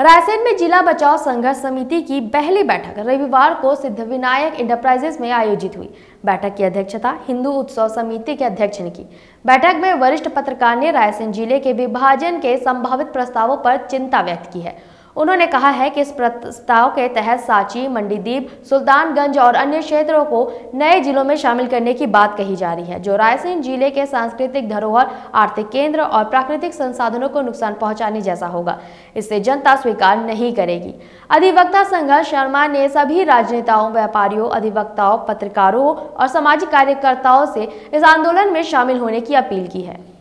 रायसेन में जिला बचाओ संघर्ष समिति की पहली बैठक रविवार को सिद्धविनायक इंटरप्राइजेस में आयोजित हुई। बैठक की अध्यक्षता हिंदू उत्सव समिति के अध्यक्ष ने की। बैठक में वरिष्ठ पत्रकार ने रायसेन जिले के विभाजन के संभावित प्रस्तावों पर चिंता व्यक्त की है। उन्होंने कहा है कि इस प्रस्ताव के तहत साची, मंडीदीप, सुल्तानगंज और अन्य क्षेत्रों को नए जिलों में शामिल करने की बात कही जा रही है, जो रायसेन जिले के सांस्कृतिक धरोहर, आर्थिक केंद्र और प्राकृतिक संसाधनों को नुकसान पहुंचाने जैसा होगा। इसे जनता स्वीकार नहीं करेगी। अधिवक्ता संघर्ष शर्मा ने सभी राजनेताओं, व्यापारियों, अधिवक्ताओं, पत्रकारों और सामाजिक कार्यकर्ताओं से इस आंदोलन में शामिल होने की अपील की है।